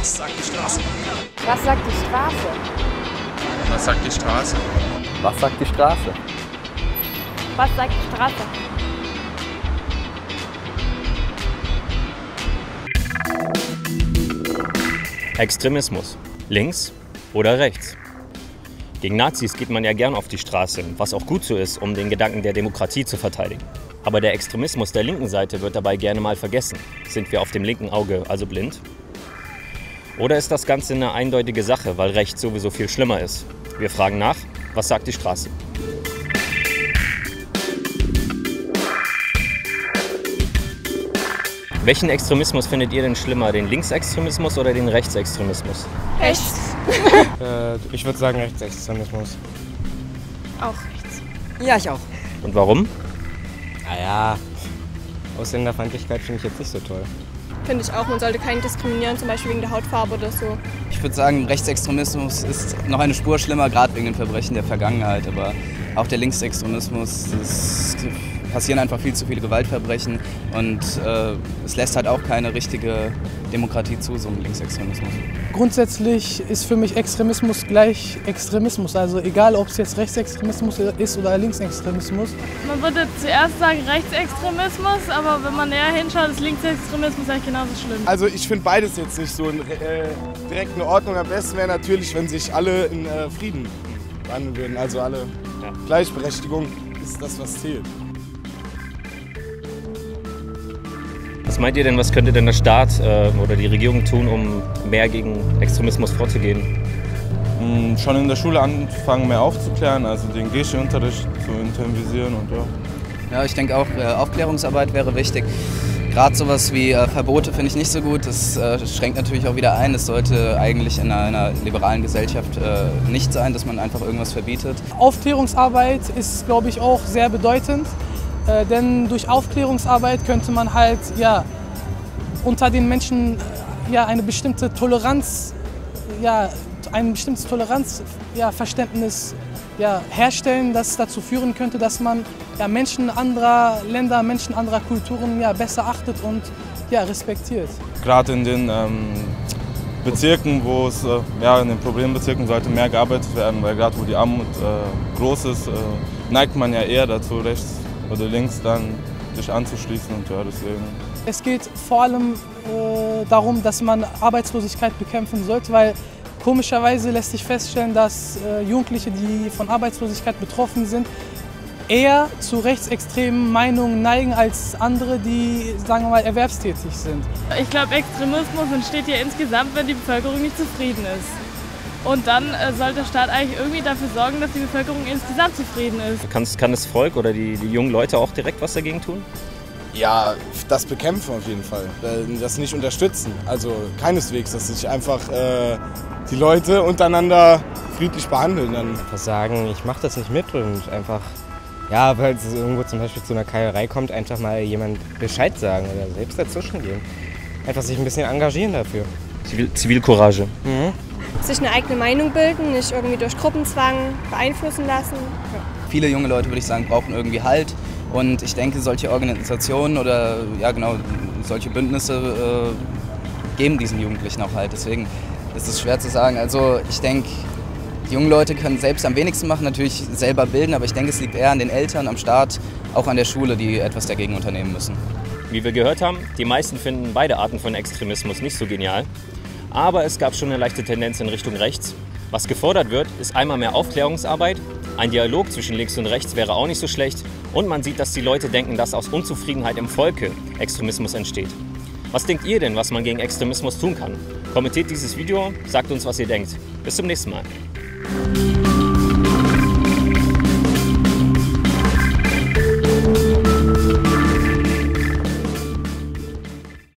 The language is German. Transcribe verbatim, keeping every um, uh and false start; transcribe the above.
Was sagt die Straße? Was sagt die Straße? Was sagt die Straße? Was sagt die Straße? Was sagt die Straße? Extremismus. Links oder rechts? Gegen Nazis geht man ja gern auf die Straße, was auch gut so ist, um den Gedanken der Demokratie zu verteidigen. Aber der Extremismus der linken Seite wird dabei gerne mal vergessen. Sind wir auf dem linken Auge also blind? Oder ist das Ganze eine eindeutige Sache, weil rechts sowieso viel schlimmer ist? Wir fragen nach, was sagt die Straße? Welchen Extremismus findet ihr denn schlimmer? Den Linksextremismus oder den Rechtsextremismus? Rechts. äh, ich würde sagen Rechtsextremismus. Auch rechts. Ja, ich auch. Und warum? Naja, Ausländerfeindlichkeit finde ich jetzt nicht so toll. Finde ich auch, man sollte keinen diskriminieren, zum Beispiel wegen der Hautfarbe oder so. Ich würde sagen, Rechtsextremismus ist noch eine Spur schlimmer, gerade wegen den Verbrechen der Vergangenheit. Aber auch der Linksextremismus, es passieren einfach viel zu viele Gewaltverbrechen und äh, es lässt halt auch keine richtige Demokratie zu, so ein Linksextremismus. Grundsätzlich ist für mich Extremismus gleich Extremismus, also egal ob es jetzt Rechtsextremismus ist oder Linksextremismus. Man würde zuerst sagen Rechtsextremismus, aber wenn man näher hinschaut, ist Linksextremismus eigentlich genauso schlimm. Also ich finde beides jetzt nicht so in, äh, direkt eine Ordnung. Am besten wäre natürlich, wenn sich alle in äh, Frieden wandeln würden, also alle. Ja. Gleichberechtigung ist das, was zählt. Was meint ihr denn, was könnte denn der Staat äh, oder die Regierung tun, um mehr gegen Extremismus vorzugehen? Mm, schon in der Schule anfangen, mehr aufzuklären, also den Geschichtsunterricht zu intensivieren und ja. Ja, ich denke auch, äh, Aufklärungsarbeit wäre wichtig. Gerade sowas wie äh, Verbote finde ich nicht so gut. Das äh, schränkt natürlich auch wieder ein. Es sollte eigentlich in einer, einer liberalen Gesellschaft äh, nicht sein, dass man einfach irgendwas verbietet. Aufklärungsarbeit ist, glaube ich, auch sehr bedeutend. Äh, denn durch Aufklärungsarbeit könnte man halt ja, unter den Menschen ja, eine bestimmte Toleranz, ja, ein bestimmtes Toleranzverständnis ja, ja, herstellen, das dazu führen könnte, dass man ja, Menschen anderer Länder, Menschen anderer Kulturen ja, besser achtet und ja, respektiert. Gerade in den ähm, Bezirken, wo es, äh, ja, in den Problembezirken sollte mehr gearbeitet werden, weil gerade wo die Armut äh, groß ist, äh, neigt man ja eher dazu, rechts oder links dann sich anzuschließen und ja, deswegen. Es geht vor allem äh, darum, dass man Arbeitslosigkeit bekämpfen sollte, weil komischerweise lässt sich feststellen, dass äh, Jugendliche, die von Arbeitslosigkeit betroffen sind, eher zu rechtsextremen Meinungen neigen als andere, die, sagen wir mal, erwerbstätig sind. Ich glaube, Extremismus entsteht ja insgesamt, wenn die Bevölkerung nicht zufrieden ist. Und dann äh, sollte der Staat eigentlich irgendwie dafür sorgen, dass die Bevölkerung insgesamt zufrieden ist. Kann, kann das Volk oder die, die jungen Leute auch direkt was dagegen tun? Ja, das bekämpfen auf jeden Fall. Das nicht unterstützen. Also keineswegs, dass sich einfach äh, die Leute untereinander friedlich behandeln. Dann sagen, ich mache das nicht mit und einfach, ja, weil es irgendwo zum Beispiel zu einer Keierei kommt, einfach mal jemand Bescheid sagen oder selbst dazwischen gehen. Einfach sich ein bisschen engagieren dafür. Zivil Zivilcourage. Mhm. Sich eine eigene Meinung bilden, nicht irgendwie durch Gruppenzwang beeinflussen lassen. Ja. Viele junge Leute, würde ich sagen, brauchen irgendwie Halt. Und ich denke, solche Organisationen oder ja genau, solche Bündnisse äh, geben diesen Jugendlichen auch Halt. Deswegen ist es schwer zu sagen. Also ich denke, die jungen Leute können selbst am wenigsten machen, natürlich selber bilden. Aber ich denke, es liegt eher an den Eltern, am Staat, auch an der Schule, die etwas dagegen unternehmen müssen. Wie wir gehört haben, die meisten finden beide Arten von Extremismus nicht so genial. Aber es gab schon eine leichte Tendenz in Richtung rechts. Was gefordert wird, ist einmal mehr Aufklärungsarbeit, ein Dialog zwischen links und rechts wäre auch nicht so schlecht und man sieht, dass die Leute denken, dass aus Unzufriedenheit im Volke Extremismus entsteht. Was denkt ihr denn, was man gegen Extremismus tun kann? Kommentiert dieses Video, sagt uns, was ihr denkt. Bis zum nächsten Mal.